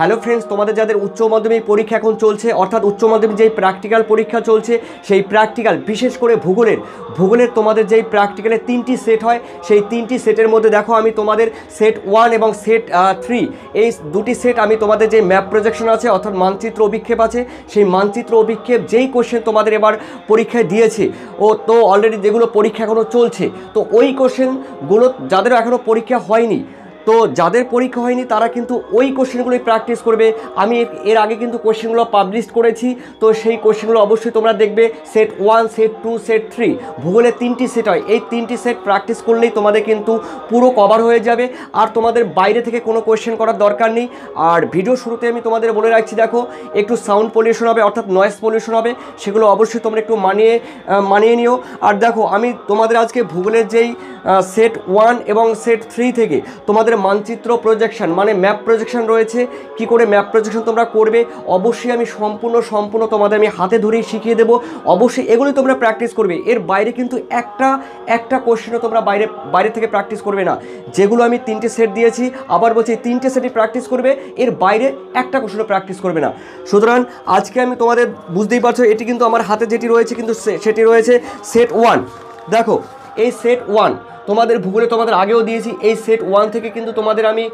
Hello friends तुम्हारे जर उच्च माध्यमिक परीक्षा एखन चलछे अर्थात उच्च माध्यमिक जे प्रैक्टिकल परीक्षा चलछे सेई प्रैक्टिकल विशेषकर भूगोलेर तुम्हारे जे प्रैक्टिकल तीनटी सेट है सेई तीनटी सेटर मध्य देखो आमी तुम्हारे सेट वन एवं सेट थ्री एई दुटी सेट आमी तुम्हारे जे मैप प्रोजेक्शन आछे अर्थात मानचित्र अभिक्षेप आछे सेई मानचित्र अभिक्षेप जेई कोश्चेन तुम्हारे एबार परीक्षा दिएछे ओ तो अलरेडी जेगुलो परीक्षा एखोनो चलछे तो ओई कोश्चेनगुलो जादेर एखोनो परीक्षा हयनि तो যাদের পরীক্ষা হয়নি তারা কিন্তু ওই কোশ্চেনগুলোই প্র্যাকটিস করবে। আমি এর আগে কিন্তু কোশ্চেনগুলো পাবলিশ করেছি, তো সেই কোশ্চেনগুলো অবশ্যই তোমরা দেখবে। Set one, set two, set three ভূগোলের তিনটি সেট হয়। এই তিনটি সেট প্র্যাকটিস করলেই তোমাদের কিন্তু পুরো কভার হয়ে যাবে, আর তোমাদের বাইরে থেকে কোনো কোশ্চেন করার দরকার নেই। আর ভিডিও শুরুতে আমি তোমাদের বলে রাখছি, দেখো একটু সাউন্ড পলিউশন হবে অর্থাৎ নয়েজ পলিউশন হবে, সেগুলো অবশ্যই তোমরা একটু মানিয়ে নিও। আর দেখো আমি তোমাদের আজকে ভূগোলের যেই সেট ওয়ান এবং সেট থ্রি থেকে তোমাদের मानचित्र प्रोजेक्शन माने मैप प्रोजेक्शन रयेछे कि करे मैप प्रोजेक्शन तोमरा करबे अवश्यई आमि सम्पूर्ण तोमादेर आमि हाथे धरेई शिखिये देब। अवश्यई एगुलो तोमरा प्रैक्टिस करबे, एर बाइरे किन्तु एकटा एकटा कोश्चेनও तोमरा बाइरे बाइरे थेके प्रैक्टिस करबे ना। जेगुलो आमि तीनटे सेट दिएछि, आबार बोलछि तीनटे सेटই प्रैक्टिस करबे, एर बाइरे एकटा कोश्चेनও प्रैक्टिस करबे ना। सुतरां आजके आमि तोमादेर बुझतेই पाরছো এটি কিন্তু আমার হাতে যেটি রয়েছে কিন্তু সেটি রয়েছে সেট 1। দেখো এই সেট 1 তোমাদের ভূগোলে তোমাদের আগেও দিয়েছি। এই সেট ওয়ান থেকে কিন্তু তোমাদের আমি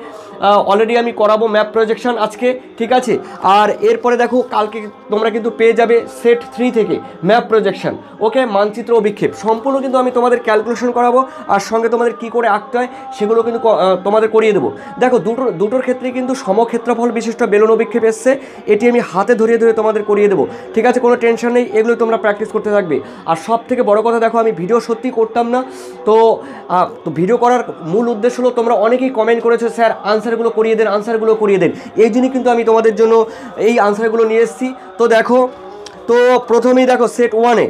অলরেডি আমি করাবো ম্যাপ প্রজেকশন আজকে, ঠিক আছে। আর এরপরে দেখো কালকে তোমরা কিন্তু পেয়ে যাবে সেট থ্রি থেকে ম্যাপ প্রজেকশন, ওকে, মানচিত্র অভিক্ষেপ সম্পূর্ণ কিন্তু আমি তোমাদের ক্যালকুলেশন করাবো, আর সঙ্গে তোমাদের কী করে আঁকতে হয় সেগুলো কিন্তু তোমাদের করিয়ে দেবো। দেখো দুটোর ক্ষেত্রে কিন্তু সমক্ষেত্রফল বিশিষ্ট বেলুন অভিক্ষেপ এসছে, এটি আমি হাতে ধরিয়ে ধরে তোমাদের করিয়ে দেবো, ঠিক আছে, কোনো টেনশন নেই। এগুলো তোমরা প্র্যাকটিস করতে থাকবে। আর সব থেকে বড়ো কথা, দেখো আমি ভিডিও সত্যি করতাম না, তো ভিডিও করার মূল উদ্দেশ্য হলো তোমরা অনেকেই কমেন্ট করেছো স্যার আনসারগুলো করিয়ে দেন, আনসারগুলো করিয়ে দেন, এই জন্যই কিন্তু আমি তোমাদের জন্য এই আনসারগুলো নিয়ে এসেছি। তো দেখো, তো প্রথমেই দেখো সেট ওয়ানে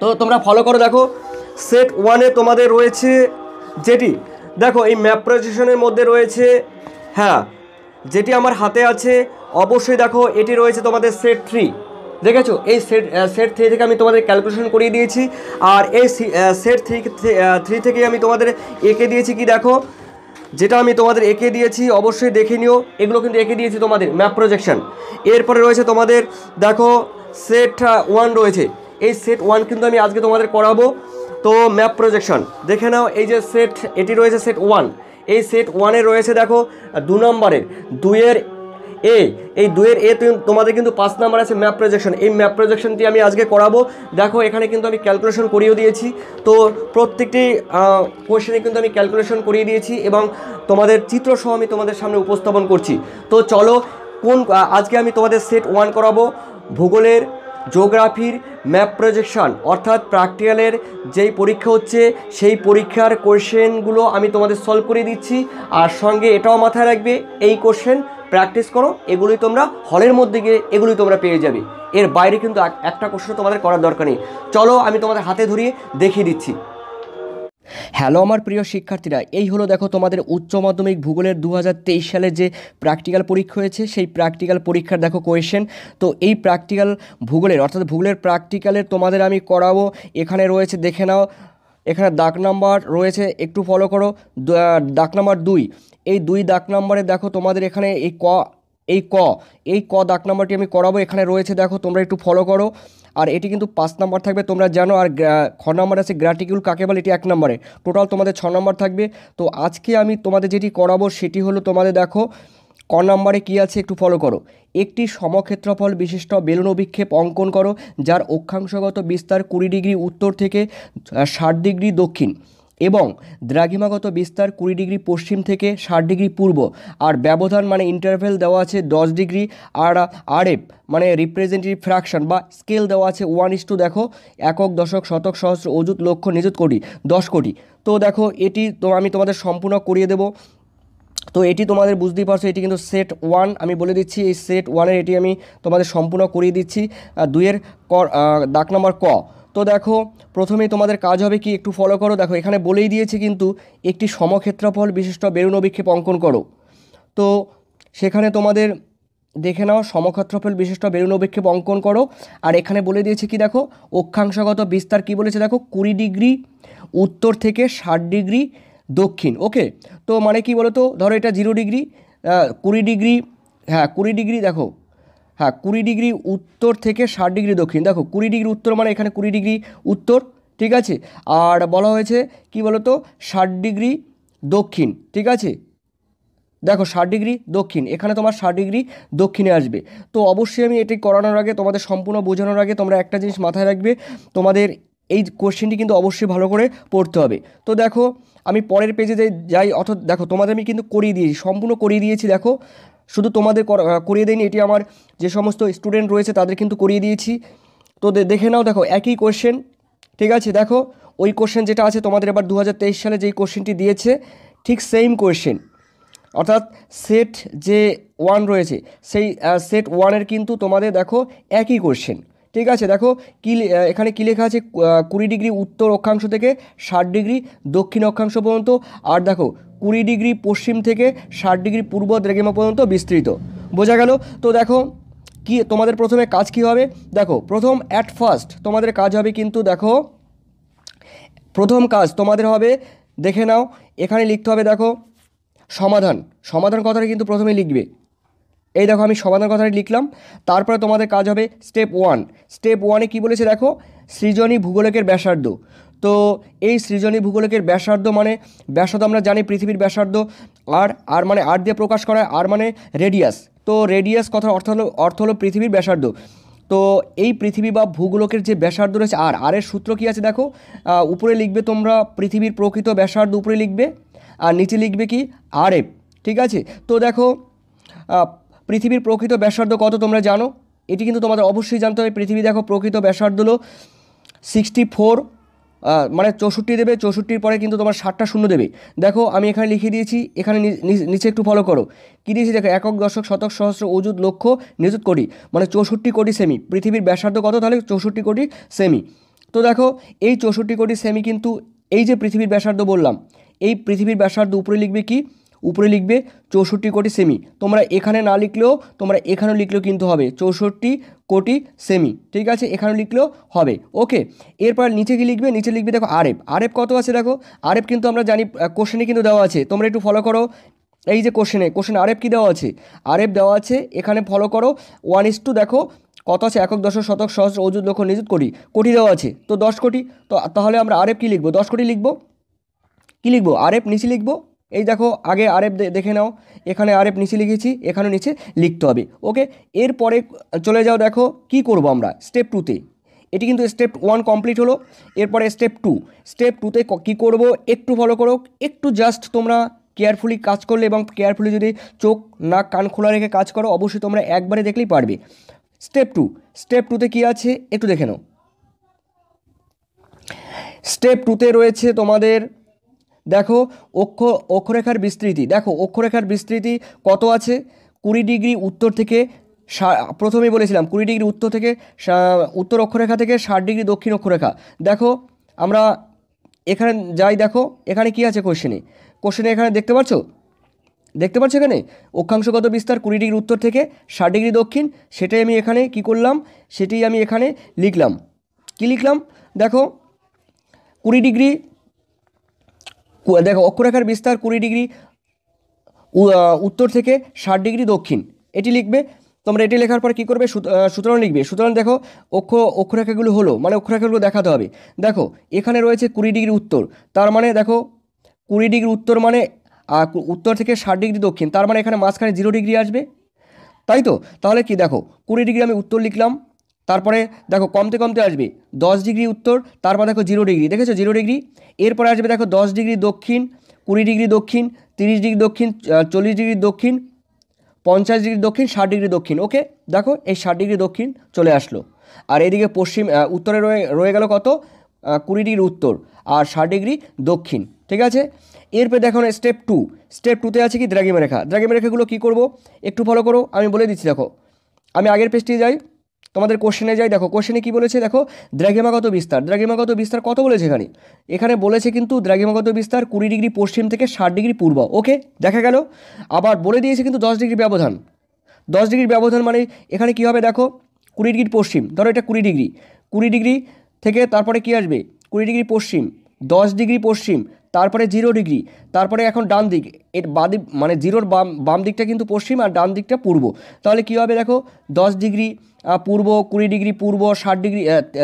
তো তোমরা ফলো করো। দেখো সেট ওয়ানে তোমাদের রয়েছে যেটি, দেখো এই ম্যাপ প্রজেকশনের মধ্যে রয়েছে, হ্যাঁ, যেটি আমার হাতে আছে। অবশ্যই দেখো এটি রয়েছে তোমাদের সেট থ্রি, দেখেছো। এই সেট থ্রি থেকে আমি তোমাদের ক্যালকুলেশন করিয়ে দিয়েছি, আর এই সেট থ্রি থেকে আমি তোমাদের এঁকে দিয়েছি কি, দেখো যেটা আমি তোমাদের এঁকে দিয়েছি, অবশ্যই দেখে নিও, এগুলো কিন্তু এঁকে দিয়েছি তোমাদের ম্যাপ প্রজেকশন। এরপরে রয়েছে তোমাদের দেখো সেট ওয়ান রয়েছে, এই সেট ওয়ান কিন্তু আমি আজকে তোমাদের করাবো। তো ম্যাপ প্রজেকশন দেখে নাও, এই যে সেট এটি রয়েছে সেট ওয়ান, এই সেট ওয়ানে রয়েছে দেখো 2 নম্বরের 2-এর এই 2-এর এ তোমাদের কিন্তু 5 নম্বর আছে ম্যাপ প্রজেকশন। এই ম্যাপ প্রজেকশনটি আমি আজকে করাবো। দেখো এখানে কিন্তু আমি ক্যালকুলেশন করিয়ে দিয়েছি, তো প্রত্যেকটি কোশ্চেনে কিন্তু আমি ক্যালকুলেশন করিয়ে দিয়েছি এবং তোমাদের চিত্রসহ আমি তোমাদের সামনে উপস্থাপন করছি। তো চলো, আজকে আমি তোমাদের সেট ওয়ান করাবো ভূগোলের জিওগ্রাফির ম্যাপ প্রজেকশন, অর্থাৎ প্র্যাকটিক্যালের যেই পরীক্ষা হচ্ছে সেই পরীক্ষার কোশ্চেনগুলো আমি তোমাদের সলভ করে দিচ্ছি। আর সঙ্গে এটাও মাথায় রাখবে এই কোশ্চেন প্র্যাকটিস করো, এগুলোই তোমরা হলের মধ্যে গিয়ে এগুলোই তোমরা পেয়ে যাবে, এর বাইরে কিন্তু একটা কোশ্চেন তোমাদের করার দরকার নেই। চলো আমি তোমাদের হাতে ধরিয়ে দেখিয়ে দিচ্ছি। হ্যালো আমার প্রিয় শিক্ষার্থীরা, এই হলো দেখো তোমাদের উচ্চ মাধ্যমিক ভূগোলের 2023 সালে যে প্র্যাকটিক্যাল পরীক্ষা হয়েছে সেই প্র্যাকটিক্যাল পরীক্ষার দেখো কোয়েশ্চেন। তো এই প্র্যাকটিক্যাল ভূগোলের অর্থাৎ ভূগোলের প্র্যাকটিক্যালের তোমাদের আমি করাবো। এখানে রয়েছে, দেখে নাও, এখানে দাগ নাম্বার রয়েছে, একটু ফলো করো, দাগ নাম্বার 2। এই 2 দাগ নাম্বারে দেখো তোমাদের এখানে এই ক দাগ নাম্বারটি আমি করাবো। এখানে রয়েছে, দেখো তোমরা একটু ফলো করো, আর এটি কিন্তু 5 নম্বর থাকবে, তোমরা জানো। আর খ নম্বর আছে গ্র্যাটিকিউল কাকে বলে, এটি 1 নম্বরে। টোটাল তোমাদের 6 নম্বর থাকবে। তো আজকে আমি তোমাদের যেটি করাবো সেটি হলো তোমাদের দেখো ক নম্বরে কী আছে, একটু ফলো করো। একটি সমক্ষেত্রফল বিশিষ্ট বেলুন অভিক্ষেপ অঙ্কন করো যার অক্ষাংশগত বিস্তার 20 ডিগ্রি উত্তর থেকে 60 ডিগ্রি দক্ষিণ এবং দ্রাঘিমাগত বিস্তার 20 ডিগ্রি পশ্চিম থেকে 60 ডিগ্রি পূর্ব, আর ব্যবধান মানে ইন্টারভেল দেওয়া আছে 10 ডিগ্রি, আর RF মানে রিপ্রেজেন্টেটিভ ফ্র্যাকশন বা স্কেল দেওয়া আছে 1:, দেখো একক, দশক, শতক, সহস্র, অযুত, লক্ষ, নিযুত, কোটি, 10 কোটি। তো দেখো এটি তো আমি তোমাদের সম্পূর্ণ করিয়ে দেবো। তো এটি তোমাদের বুঝতেই পারছো, এটি কিন্তু সেট ওয়ান, আমি বলে দিচ্ছি। এই সেট ওয়ানের এটি আমি তোমাদের সম্পূর্ণ করিয়ে দিচ্ছি, 2-এর দাগ নম্বর ক। তো দেখো প্রথমেই তোমাদের কাজ হবে কি, একটু ফলো করো। দেখো এখানে বলেই দিয়েছি কিন্তু একটি সমক্ষেত্রফল বিশিষ্ট বেলুন অভিক্ষেপ অঙ্কন করো। তো সেখানে তোমাদের দেখে নাও সমক্ষেত্রফল বিশিষ্ট বেলুন অভিক্ষেপ অঙ্কন করো, আর এখানে বলে দিয়েছি কি, দেখো অক্ষাংশগত বিস্তার কি বলেছে, দেখো 20 ডিগ্রি উত্তর থেকে 60 ডিগ্রি দক্ষিণ, ওকে। তো মানে কি বলো তো, ধরো এটা 0 ডিগ্রি, 20 ডিগ্রি हाँ कूड़ी डिग्री देखो हाँ कूड़ी डिग्री उत्तर थे 60 डिग्री दक्षिण देखो कूड़ी डिग्री उत्तर मैं एखे 20 डिग्री उत्तर ठीक है और बला कि बोल तो 60 डिग्री दक्षिण ठीक है देखो 60 डिग्री दक्षिण एखे तुम्हार 60 डिग्री दक्षिणे आसबे तो अवश्य हमें ये करानोर आगे तुम्हारे सम्पूर्ण बोझानोर आगे तुम्हारा एक जिनिस माथाय राखबे तुम्हारे এই কোশ্চেনটি কিন্তু অবশ্যই ভালো করে পড়তে হবে। তো দেখো আমি পরের পেজে যাই অর্থাৎ দেখো তোমাদের আমি কিন্তু করিয়ে দিয়েছি সম্পূর্ণ করিয়ে দিয়েছি দেখো শুধু তোমাদের করিয়ে দেইনি এটি আমার যে সমস্ত স্টুডেন্ট রয়েছে তাদের কিন্তু করিয়ে দিয়েছি। তো দেখে নাও দেখো একই কোশ্চেন ঠিক আছে দেখো ওই কোশ্চেন যেটা আছে তোমাদের এবার 2023 সালে যেই কোশ্চেনটি দিয়েছে ঠিক সেম কোশ্চেন অর্থাৎ সেট যে 1 রয়েছে সেই সেট 1 এর কিন্তু তোমাদের দেখো একই কোশ্চেন ठीक है देखो एखे कि लेखा है 20 डिग्री उत्तर अक्षांश के 60 डिग्री दक्षिण अक्षांश पर्यंत और देखो 20 डिग्री पश्चिम के 60 डिग्री पूर्व द्रेगेमा पर्यंत विस्तृत बोझा गया। तो देखो कि तुम्हारे प्रथम काज कि होबे देखो प्रथम एट फार्स्ट तुम्हारे काज होबे किन्तु देखो प्रथम काज तुम्हारे होबे देखे नाओ एखे लिखते होबे देखो समाधान समाधान कथाटा किन्तु प्रथमे लिखबे এই দেখো আমি সমাধান কথাটি লিখলাম তারপরে তোমাদের কাজ হবে স্টেপ 1 স্টেপ 1 এ কি বলেছে দেখো সৃজনী ভূগোলকের ব্যাসার্ধ। তো এই সৃজনী ভূগোলকের ব্যাসার্ধ মানে ব্যাসার্ধ আমরা জানি পৃথিবীর ব্যাসার্ধ আর আর মানে আর দিয়ে প্রকাশ করা আর মানে রেডিয়াস। তো রেডিয়াস কথার অর্থ হলো পৃথিবীর ব্যাসার্ধ। তো এই পৃথিবী বা ভূগোলকের যে ব্যাসার্ধ রয়েছে আর আর এর সূত্র কি আছে দেখো উপরে লিখবে তোমরা পৃথিবীর প্রকৃত ব্যাসার্ধ উপরে লিখবে আর নিচে লিখবে কি আর.এফ ঠিক আছে। তো দেখো পৃথিবীর প্রকৃত ব্যাসার্ধ কত তোমরা জানো এটি কিন্তু তোমাদের অবশ্যই জানতে হবে। পৃথিবী দেখো প্রকৃত ব্যাসার্ধ হলো 64 মানে 64 দেবে 64 পরে কিন্তু তোমার 60টা শূন্য দেবে। দেখো আমি এখানে লিখে দিয়েছি এখানে নিচে একটু ফলো করো কি দিয়েছি দেখো একক দশক শতক সহস্র অযুত লক্ষ নিযুত কোটি মানে 64 কোটি সেমি পৃথিবীর ব্যাসার্ধ কত তাহলে 64 কোটি সেমি। তো দেখো এই 64 কোটি সেমি কিন্তু এই যে পৃথিবীর ব্যাসার্ধ বললাম এই পৃথিবীর ব্যাসার্ধ উপরে লিখবে কি উপরে লিখবে 64 কোটি সেমি তোমরা এখানে না লিখলেও তোমরা এখানেও লিখলেও কিন্তু হবে 64 কোটি সেমি ঠিক আছে এখানেও লিখলেও হবে ওকে। এরপর নিচে কি লিখবে নিচে লিখবে দেখো আর.এফ আর.এফ কত আছে দেখো আর.এফ কিন্তু আমরা জানি কোশ্চেনে কিন্তু দেওয়া আছে তোমরা একটু ফলো করো এই যে কোশ্চেন আর.এফ কি দেওয়া আছে আর.এফ দেওয়া আছে এখানে ফলো করো 1:2 দেখো কত আছে একক দশক শতক সহস্র অযুত লক্ষ নিযুত কোটি দেওয়া আছে তো 10 কোটি। তো তাহলে আমরা আর.এফ কি লিখবো 10 কোটি লিখবো কি লিখবো আর.এফ নিচে লিখবো এই দেখো আগে আর.এফ দেখে নাও এখানে আর.এফ নিচে লিখেছি এখানেও নিচে লিখতে হবে ওকে। এরপরে চলে যাও দেখো কি করব আমরা স্টেপ 2 তে এটি কিন্তু স্টেপ 1 কমপ্লিট হলো। এরপরে স্টেপ 2 স্টেপ 2 তে কি করব একটু ফলো করো একটু জাস্ট তোমরা কেয়ারফুলি কাজ করলে এবং কেয়ারফুলি যদি চোখ নাক কান খোলা রেখে কাজ করো অবশ্যই তোমরা একবারে দেখলেই পারবে। স্টেপ 2 তে কি আছে একটু দেখে নাও স্টেপ 2 তে রয়েছে তোমাদের देखो अक्षरेखार विस्तृति देखो अक्षरेखार विस्तृति कत आछे 20 डिग्री उत्तर थेके प्रथमेई बोलेछिलाम 20 डिग्री उत्तर थेके उत्तर अक्षरेखा थेके 60 डिग्री दक्षिण अक्षरेखा देखो आमरा एखाने जाई देखो एखाने कि आछे कोश्चेने कोश्चेने एखाने देखते पाच्छो एखाने अक्षांशगत विस्तार 20 डिग्री उत्तर थेके 60 डिग्री दक्षिण सेटाई आमि एखाने कि करलाम सेटाई आमि एखाने लिखलाम कि लिखलाम देखो 20 डिग्री देखो अक्षरेखार विस्तार 20 डिग्री उत्तर थेके 60 डिग्री दक्षिण एटी लिखबे तोमरा एटी लेखार पर कि करबे सूत्रण लिखबे सूत्रण देखो अक्षरेखागुलो हलो माने अक्षरेखागुलो देखाते होबे देखो एखाने रयेछे 20 डिग्री उत्तर तार माने देखो 20 डिग्री उत्तर माने उत्तर थेके 60 डिग्री दक्षिण तार माने एखाने माझखाने 0 डिग्री आसबे ताई तो ताहले कि देखो 20 डिग्री आमि उत्तर लिखलाम তারপরে দেখো কমতে কমতে আসবে 10 ডিগ্রি উত্তর তারপর দেখো 0 ডিগ্রি দেখেছো 0 ডিগ্রি এরপর আসবে দেখো 10 ডিগ্রি দক্ষিণ 20 ডিগ্রি দক্ষিণ 30 ডিগ্রি দক্ষিণ 40 ডিগ্রি দক্ষিণ 50 ডিগ্রি দক্ষিণ 60 ডিগ্রি দক্ষিণ ওকে। দেখো এই 60 ডিগ্রি দক্ষিণ চলে আসলো আর এদিকে পশ্চিম উত্তরে রয়ে গেল কত 20 ডিগ্রি উত্তর আর 60 ডিগ্রি দক্ষিণ ঠিক আছে। এরপর দেখো স্টেপ 2 স্টেপ 2 তে আছে কি দ্রাঘিমা রেখাগুলো কি করব একটু ফলো করো আমি বলে দিচ্ছি দেখো আমি আগের পেজটি যাই তোমাদের কোশ্চেনে যাই দেখো কোশ্চেনে কি বলেছে দেখো দ্রাঘিমাগত বিস্তার কত বলেছে এখানে এখানে বলেছে কিন্তু দ্রাঘিমাগত বিস্তার 20 ডিগ্রি পশ্চিম থেকে 60 ডিগ্রি পূর্ব ওকে দেখা গেল। আবার বলে দিয়েছে কিন্তু 10 ডিগ্রি ব্যবধান 10 ডিগ্রি ব্যবধান মানে এখানে কি হবে দেখো 20 ডিগ্রি পশ্চিম ধরো এটা 20 ডিগ্রি থেকে তারপরে কি আসবে 20 ডিগ্রি পশ্চিম 10 ডিগ্রি পশ্চিম তারপরে 0 ডিগ্রি, তারপরে এখন ডান দিক, এর বাম মানে জিরোর বাম দিকটা কিন্তু পশ্চিম আর ডান দিকটা পূর্ব। তাহলে কী হবে দেখো, 10 ডিগ্রি পূর্ব, 20 ডিগ্রি পূর্ব, 60 ডিগ্রি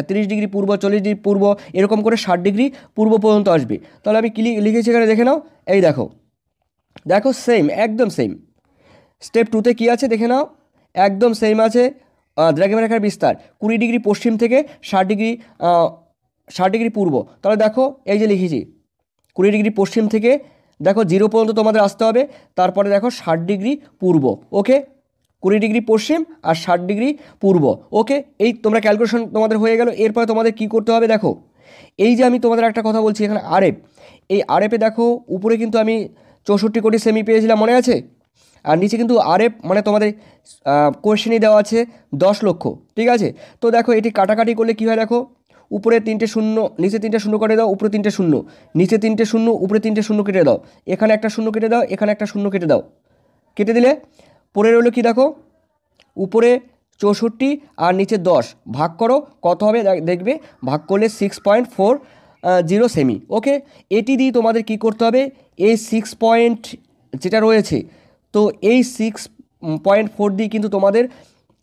30 ডিগ্রি পূর্ব, 40 ডিগ্রি পূর্ব, এরকম করে 60 ডিগ্রি পূর্ব পর্যন্ত আসবে। তাহলে আমি কি লিখেছি এখানে দেখে নাও, এই দেখো দেখো সেম, একদম সেম। স্টেপ টুতে কী আছে দেখে নাও, একদম সেম আছে। দ্রাঘিমারেখার বিস্তার 20 ডিগ্রি পশ্চিম থেকে 60 ডিগ্রি পূর্ব। তাহলে দেখো এই যে লিখেছি 20 ডিগ্রি পশ্চিম থেকে দেখো 0 পর্যন্ত তোমাদের আসতে হবে, তারপরে দেখো 60 ডিগ্রি পূর্ব। ওকে, 20 ডিগ্রি পশ্চিম আর 60 ডিগ্রি পূর্ব। ওকে, এই তোমরা ক্যালকুলেশন তোমাদের হয়ে গেল। এরপরে তোমাদের কি করতে হবে দেখো, এই যে আমি তোমাদের একটা কথা বলছি এখানে আরএফ, এই আরএফে দেখো উপরে কিন্তু আমি 64 কোটি সেমি পেয়েছিলাম মনে আছে, আর নিচে কিন্তু আরএফ মানে তোমাদের কোয়েশ্চেনই দেওয়া আছে 10 লক্ষ, ঠিক আছে। তো দেখো এটি কাটাকাটি করলে কী হয় দেখো, উপরে 3 শূন্য নিচে 3 শূন্য কেটে দাও, উপরে 3 শূন্য, নিচে 3 শূন্য, উপরে 3 শূন্য কেটে দাও, এখানে 1 শূন্য কেটে দাও, এখানে 1 শূন্য কেটে দাও। কেটে দিলে পরে রইল কি দেখো, উপরে 64 আর নিচে 10, ভাগ করো কত হবে দেখবে, ভাগ করলে 6.40 সেমি। ওকে, এটি দিয়ে তোমাদের কি করতে হবে, এই 6 পয়েন্ট যেটা রয়েছে, তো এই 6.4 দিয়ে কিন্তু তোমাদের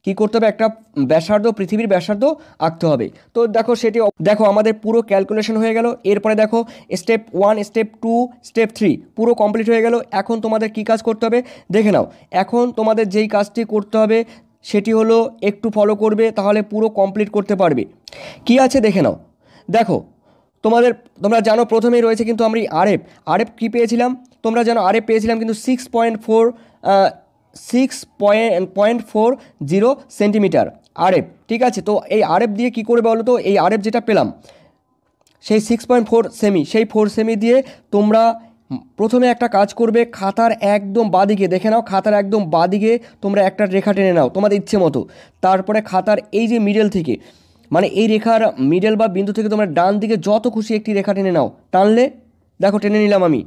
কি করতে হবে, একটা ব্যাসার্ধ, পৃথিবীর ব্যাসার্ধ আঁকতে হবে। তো দেখো সেটি দেখো আমাদের পুরো ক্যালকুলেশন হয়ে গেল। এরপরে দেখো স্টেপ 1, স্টেপ 2, স্টেপ 3 পুরো কমপ্লিট হয়ে গেল। এখন তোমাদের কি কাজ করতে হবে দেখে নাও। এখন তোমাদের যেই কাজটি করতে হবে সেটি হলো একটু ফলো করবে, তাহলে পুরো কমপ্লিট করতে পারবে। কি আছে দেখে নাও, দেখো তোমাদের তোমরা জানো প্রথমেই রয়েছে কিন্তু আমরা আরএফ কী পেয়েছিলাম, তোমরা জানো আরএফ পেয়েছিলাম কিন্তু 6.40 সেন্টিমিটার আরএফ, ঠিক আছে। তো এই আরএফ দিয়ে কি করবে বলো তো, এই আরএফ যেটা পেলাম সেই 6.4 সেমি, সেই 4 সেমি দিয়ে তোমরা প্রথমে একটা কাজ করবে, খাতার একদম বাঁদিকে দেখে নাও, খাতার একদম বাঁদিকে তোমরা একটা রেখা টেনে নাও তোমাদের ইচ্ছে মতো। তারপরে খাতার এই যে মিডল থেকে মানে এই রেখার মিডল বা বিন্দু থেকে তোমরা ডান দিকে যত খুশি একটি রেখা টেনে নাও। টানলে দেখো টেনে নিলাম আমি।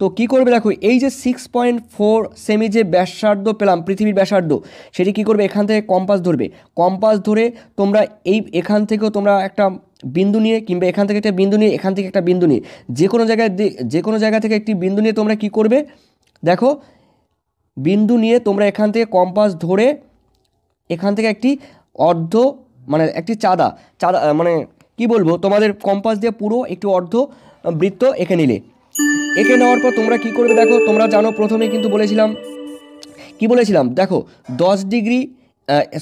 তো কী করবে দেখো, এই যে 6.4 সেমি যে ব্যাসার্ধ পেলাম পৃথিবীর ব্যাসার্ধ, সেটি কী করবে, এখান থেকে কম্পাস ধরবে, কম্পাস ধরে তোমরা এই এখান থেকেও তোমরা একটা বিন্দু নিয়ে, কিংবা এখান থেকে একটা বিন্দু নিয়ে, এখান থেকে একটা বিন্দু নিয়ে, যে কোনো জায়গা থেকে একটি বিন্দু নিয়ে তোমরা কি করবে দেখো, বিন্দু নিয়ে তোমরা এখান থেকে কম্পাস ধরে এখান থেকে একটি অর্ধ মানে একটি চাঁদা মানে কি বলবো, তোমাদের কম্পাস দিয়ে পুরো একটি অর্ধ বৃত্ত এঁকে নিলে। এঁকে নেওয়ার পর তোমরা কি করবে দেখো, তোমরা জানো প্রথমে কিন্তু বলেছিলাম, কি বলেছিলাম দেখো 10 ডিগ্রি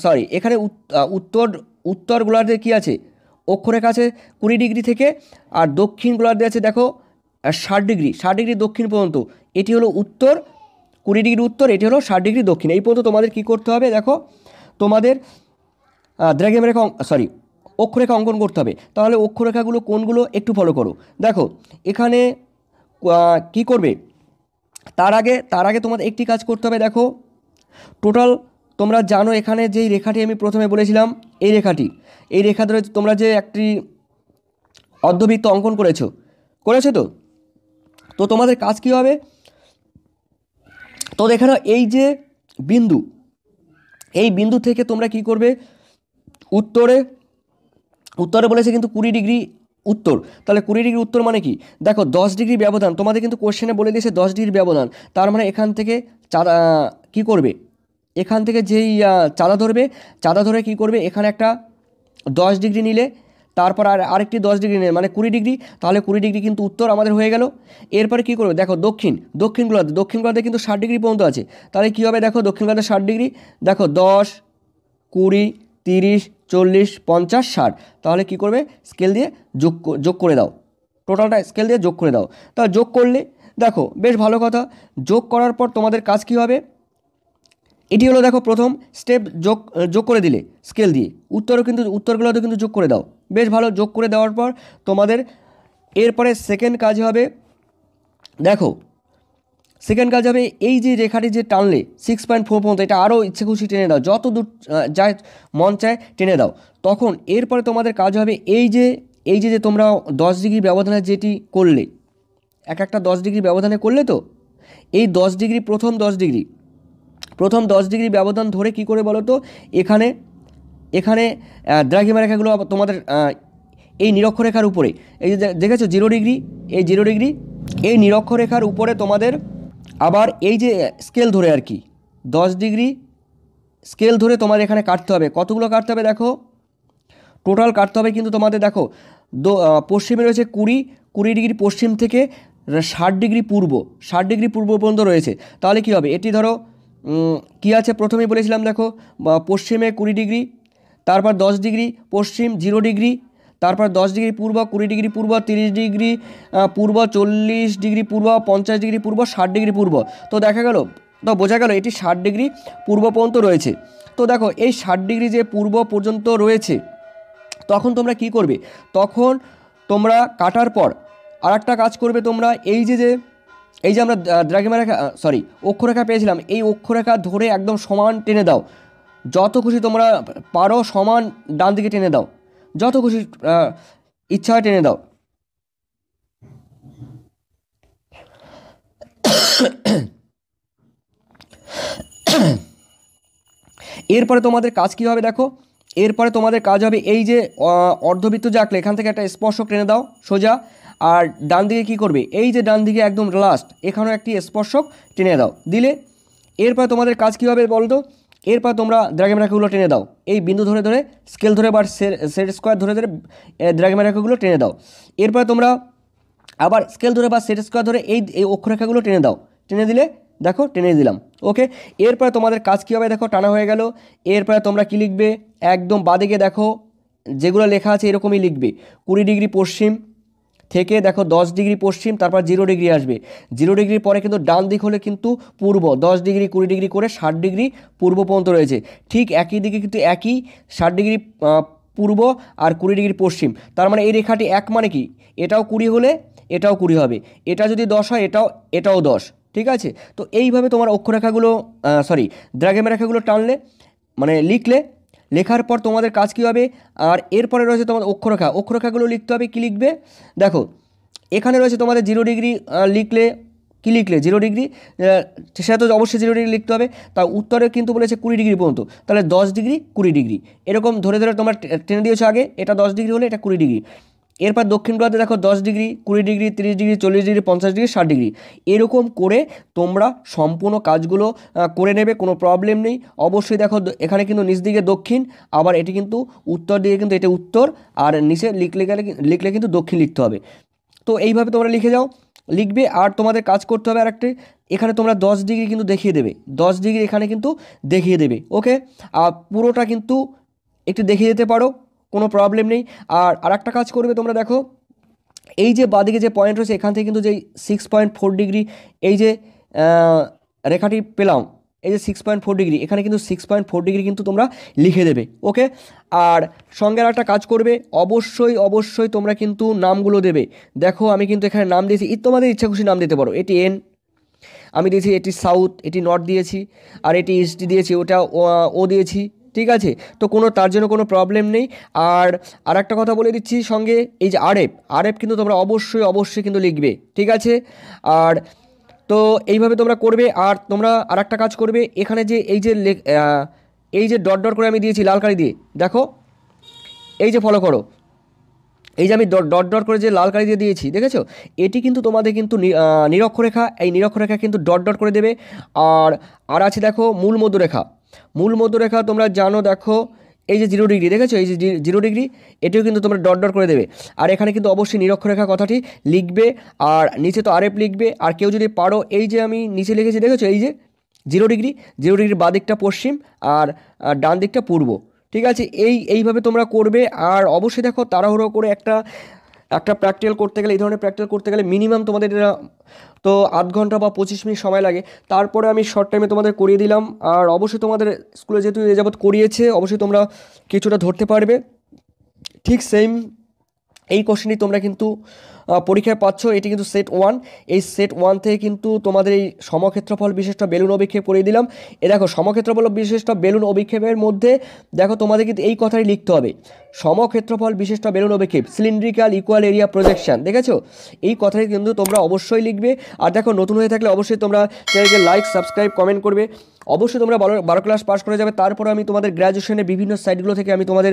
সরি এখানে উত্তর গোলার্ধে কী আছে, অক্ষরেখা আছে 20 ডিগ্রি থেকে, আর দক্ষিণ গোলার্ধে আছে দেখো 60 ডিগ্রি, 60 ডিগ্রি দক্ষিণ পর্যন্ত। এটি হলো উত্তর, 20 ডিগ্রি উত্তর, এটি হলো 60 ডিগ্রি দক্ষিণ। এই পর্যন্ত তোমাদের কি করতে হবে দেখো, তোমাদের দ্রাঘিমারেখা সরি অক্ষরেখা অঙ্কন করতে হবে। তাহলে অক্ষরেখাগুলো কোনগুলো একটু ফলো করো দেখো, এখানে কি করবে, তার আগে তোমাদের একটি কাজ করতে হবে দেখো, টোটাল তোমরা জানো এখানে যেই রেখাটি আমি প্রথমে বলেছিলাম, এই রেখাটি, এই রেখা ধরে তোমরা যে একটি অর্ধবৃত্ত অঙ্কন করেছো তো তোমাদের কাজ কী হবে, তো দেখো এই যে বিন্দু, এই বিন্দু থেকে তোমরা কি করবে, উত্তরে বলেছে কিন্তু 20 ডিগ্রি উত্তর। তাহলে 20 ডিগ্রি উত্তর মানে কি দেখো, 10 ডিগ্রি ব্যবধান, তোমাদের কিন্তু কোশ্চেনে বলে দিয়েছে 10 ডিগ্রি ব্যবধান। তার মানে এখান থেকে চাঁদা কী করবে, এখান থেকে যেই চাঁদা ধরে কি করবে, এখানে একটা 10 ডিগ্রি নিলে, তারপর আরেকটি 10 ডিগ্রি নিলে মানে 20 ডিগ্রি। তাহলে 20 ডিগ্রি কিন্তু উত্তর আমাদের হয়ে গেল। এরপরে কী করবে দেখো, দক্ষিণ গোলার্ধে কিন্তু 60 ডিগ্রি পর্যন্ত আছে। তাহলে কী হবে দেখো, দক্ষিণ গোলার্ধে 60 ডিগ্রি, দেখো 10, 20, 30, 40, 50, 60। তাহলে কি করবে, স্কেল দিয়ে যোগ করে দাও, টোটালটা স্কেল দিয়ে যোগ করে দাও। তা যোগ করলে দেখো বেশ ভালো কথা, যোগ করার পর তোমাদের কাজ কী হবে, এটি হলো দেখো প্রথম স্টেপ, যোগ করে দিলে স্কেল দিয়ে, উত্তরগুলোতে কিন্তু যোগ করে দাও, বেশ ভালো। যোগ করে দেওয়ার পর তোমাদের এরপরে সেকেন্ড কাজ হবে এই যে রেখাটি যে টানলে 6.4 পর্যন্ত, এটা আরও ইচ্ছে খুশি টেনে দাও, যত দূর যায় মন চায় টেনে দাও। তখন এরপরে তোমাদের কাজ হবে এই যে তোমরা 10 ডিগ্রি ব্যবধানে যেটি করলে, একটা 10 ডিগ্রি ব্যবধানে করলে, তো এই 10 ডিগ্রি প্রথম 10 ডিগ্রি ব্যবধান ধরে কি করে বলো তো, এখানে দ্রাঘিমা রেখাগুলো তোমাদের এই নিরক্ষরেখার উপরে এই যে দেখেছো 0 ডিগ্রি, এই 0 ডিগ্রি এই নিরক্ষরেখার উপরে তোমাদের আবার এই যে স্কেল ধরে আর কি 10 ডিগ্রি স্কেল ধরে তোমাদের এখানে কাটতে হবে। কতগুলো কাটতে হবে দেখো, টোটাল কাটতে হবে কিন্তু তোমাদের দেখো পশ্চিমে রয়েছে 20 ডিগ্রি পশ্চিম থেকে 60 ডিগ্রি পূর্ব, 60 ডিগ্রি পূর্ব পর্যন্ত রয়েছে। তাহলে কী হবে, এটি ধরো কী আছে প্রথমেই বলেছিলাম দেখো পশ্চিমে 20 ডিগ্রি, তারপর 10 ডিগ্রি পশ্চিম 0 ডিগ্রি, তারপর 10 ডিগ্রি পূর্ব, 20 ডিগ্রি পূর্ব, 30 ডিগ্রি পূর্ব, 40 ডিগ্রি পূর্ব, 50 ডিগ্রি পূর্ব, 60 ডিগ্রি পূর্ব। তো দেখা গেল তো বোঝা গেল এটি 60 ডিগ্রি পূর্ব পর্যন্ত রয়েছে। তো দেখো এই 60 ডিগ্রি যে পূর্ব পর্যন্ত রয়েছে তখন তোমরা কি করবে, তখন তোমরা কাটার পর আর একটা কাজ করবে তোমরা এই যে যে এই যে আমরা দ্রাঘিমা রেখা সরি অক্ষরেখা পেয়েছিলাম, এই অক্ষরেখা ধরে একদম সমান টেনে দাও, যত খুশি তোমরা পারো সমান ডান দিকে টেনে দাও, যত খুশি ইচ্ছা হয় টেনে দাও। এরপরে তোমাদের কাজ কী হবে দেখো, এরপরে তোমাদের কাজ হবে এই যে অর্ধবৃত্ত যে আঁকলে এখান থেকে একটা স্পর্শক টেনে দাও সোজা, আর ডান দিকে কী করবে এই যে ডান দিকে একদম লাস্ট এখানেও একটি স্পর্শক টেনে দাও, দিলে এরপরে তোমাদের কাজ কী হবে বলতো, এরপর তোমরা দ্রাঘিমা রেখাগুলো টেনে দাও, এই বিন্দু ধরে ধরে স্কেল ধরে বা সেট স্কোয়ার ধরে ধরে দ্রাঘিমা রেখাগুলো টেনে দাও। এরপর তোমরা আবার স্কেল ধরে বা সেট স্কোয়ার ধরে এই অক্ষরেখাগুলো টেনে দাও, টেনে দিলে দেখো টেনে দিলাম ওকে। এরপর তোমাদের কাজ কী হবে দেখো, টানা হয়ে গেল। এরপর তোমরা কি লিখবে, একদম বাঁদিকে দেখো যেগুলো লেখা আছে এরকমই লিখবে, 20 ডিগ্রি পশ্চিম থেকে দেখো 10 ডিগ্রি পশ্চিম, তারপর 0 ডিগ্রি আসবে, 0 ডিগ্রির পরে কিন্তু ডান দিক হলে কিন্তু পূর্ব, 10 ডিগ্রি 20 ডিগ্রি করে 60 ডিগ্রি পূর্ব পর্যন্ত রয়েছে। ঠিক একই দিকে কিন্তু একই 60 ডিগ্রি পূর্ব আর 20 ডিগ্রি পশ্চিম, তার মানে এই রেখাটি এক, মানে কি এটাও 20 হলে এটাও 20 হবে, এটা যদি 10 হয় এটাও 10, ঠিক আছে। তো এইভাবে তোমার অক্ষরেখাগুলো সরি দ্রাঘিমা রেখাগুলো টানলে মানে লিখলে, লেখার পর তোমাদের কাজ কী হবে, আর এরপরে রয়েছে তোমাদের অক্ষরেখা, অক্ষরেখাগুলো লিখতে হবে, কী লিখবে দেখো এখানে রয়েছে তোমাদের 0 ডিগ্রি লিখলে, কী লিখলে 0 ডিগ্রি, সেটা তো অবশ্যই 0 ডিগ্রি লিখতে হবে, তা উত্তরে কিন্তু বলেছে 20 ডিগ্রি পর্যন্ত, তাহলে 10 ডিগ্রি 20 ডিগ্রি এরকম ধরে ধরে তোমরা টেনে দিয়েছো, আগে এটা 10 ডিগ্রি হলে এটা 20 ডিগ্রি। এরপর দক্ষিণ গোলার্ধে দেখো 10 degree 20 degree 30 degree 40 degree 50 degree 60 degree এরকম করে তোমরা সম্পূর্ণ কাজগুলো করে নেবে, কোনো প্রবলেম নেই। অবশ্যই দেখো এখানে কিন্তু নিচ দিকে দক্ষিণ, আবার এটি কিন্তু উত্তর দিকে, কিন্তু এটা উত্তর আর নিচে লিখলে কিন্তু দক্ষিণ লিখতে হবে। তো এইভাবে তোমরা লিখে যাও, লিখবে। আর তোমাদের কাজ করতে হবে আর একটি, এখানে তোমরা 10 ডিগ্রি কিন্তু দেখিয়ে দেবে, 10 ডিগ্রি এখানে কিন্তু দেখিয়ে দেবে ওকে, আর পুরোটা কিন্তু একটু দেখিয়ে দিতে পারো, কোনো প্রবলেম নেই। আর আরেকটা কাজ করবে তোমরা দেখো, এই যে বাঁদিকে যে পয়েন্ট রয়েছে এখান থেকে কিন্তু যে 6.4 ডিগ্রি এই যে রেখাটি পেলাম, এই যে 6.4 ডিগ্রি এখানে কিন্তু 6.4 ডিগ্রি কিন্তু তোমরা লিখে দেবে ওকে। আর সঙ্গে আরেকটা কাজ করবে, অবশ্যই অবশ্যই তোমরা কিন্তু নামগুলো দেবে। দেখো আমি কিন্তু এখানে নাম দিয়েছি, তোমাদের ইচ্ছা খুশি নাম দিতে পারো, এটি এন আমি দিয়েছি, এটি সাউথ, এটি নর্থ দিয়েছি, আর এটি ইস্ট দিয়েছি, ওটা ও দিয়েছি, ঠিক আছে। তো কোনো তার জন্য কোনো প্রবলেম নেই। আর একটা কথা বলে দিচ্ছি সঙ্গে, এই যে আর এফ কিন্তু তোমরা অবশ্যই অবশ্যই কিন্তু লিখবে, ঠিক আছে। আর তো এইভাবে তোমরা করবে। আর তোমরা আর একটা কাজ করবে, এখানে যে এই যে ডট ডট করে আমি দিয়েছি লাল কালি দিয়ে, দেখো এই যে ফলো করো, এই যে আমি ডট ডট করে যে লাল কালি দিয়ে দিয়েছি দেখেছো, এটি কিন্তু তোমাদের কিন্তু নিরক্ষরেখা, এই নিরক্ষরেখা কিন্তু ডট ডট করে দেবে। আর আছে দেখো মূল মধ্যরেখা, মূল মধ্যরেখা তোমরা জানো, দেখো এই যে 0 ডিগ্রি দেখেছো, এই যে 0 ডিগ্রি এটিও কিন্তু তোমরা ডট ডট করে দেবে। আর এখানে কিন্তু অবশ্যই নিরক্ষরেখা কথাটি লিখবে, আর নিচে তো আরএফ লিখবে। আর কেউ যদি পারো এই যে আমি নিচে লিখেছি দেখেছো, এই যে 0 ডিগ্রি, 0 ডিগ্রির বাঁ দিকটা পশ্চিম আর ডান দিকটা পূর্ব, ঠিক আছে। এইভাবে তোমরা করবে। আর অবশ্যই দেখো তাড়াহুড়ো করে একটা প্র্যাকটিক্যাল করতে গেলে, এই ধরনের প্র্যাকটিক্যাল করতে গেলে মিনিমাম তোমাদের তো আধ ঘন্টা বা 25 মিনিট সময় লাগে, তারপরে আমি শর্ট টাইমে তোমাদের করিয়ে দিলাম। আর অবশ্যই তোমাদের স্কুলে যেহেতু এ যাবৎ করিয়েছে, অবশ্যই তোমরা কিছুটা ধরতে পারবে। ঠিক সেম এই কোশ্চেনই তোমরা কিন্তু পরীক্ষায় পাচ্ছ, এটি কিন্তু সেট 1। এই সেট 1 থেকে কিন্তু তোমাদের এই সমক্ষেত্রফল বিশিষ্ট বেলুন অভিক্ষেপ করিয়ে দিলাম। এ দেখো সমক্ষেত্রফল বিশিষ্ট বেলুন অভিক্ষেপের মধ্যে দেখো তোমাদের কিন্তু এই কথাই লিখতে হবে, समक्षेत्रफल विशेषता বেরোনো হবে কি সিলিন্ড্রিক্যাল ইকুয়াল এরিয়া প্রজেকশন। দেখেছো এই কথাই কিন্তু তোমরা অবশ্যই লিখবে। আর দেখো নতুন হয়ে থাকলে অবশ্যই তোমরা চ্যানেলকে লাইক সাবস্ক্রাইব কমেন্ট করবে। অবশ্যই তোমরা 12 ক্লাস পাস করে যাবে। তারপরে আমি তোমাদের গ্র্যাজুয়েশনে বিভিন্ন সাইটগুলো থেকে আমি তোমাদের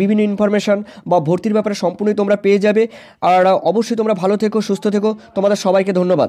বিভিন্ন ইনফরমেশন বা ভর্তির ব্যাপারে সম্পূর্ণই তোমরা পেয়ে যাবে। আর অবশ্যই তোমরা ভালো থেকো, সুস্থ থেকো। তোমাদের সবাইকে ধন্যবাদ।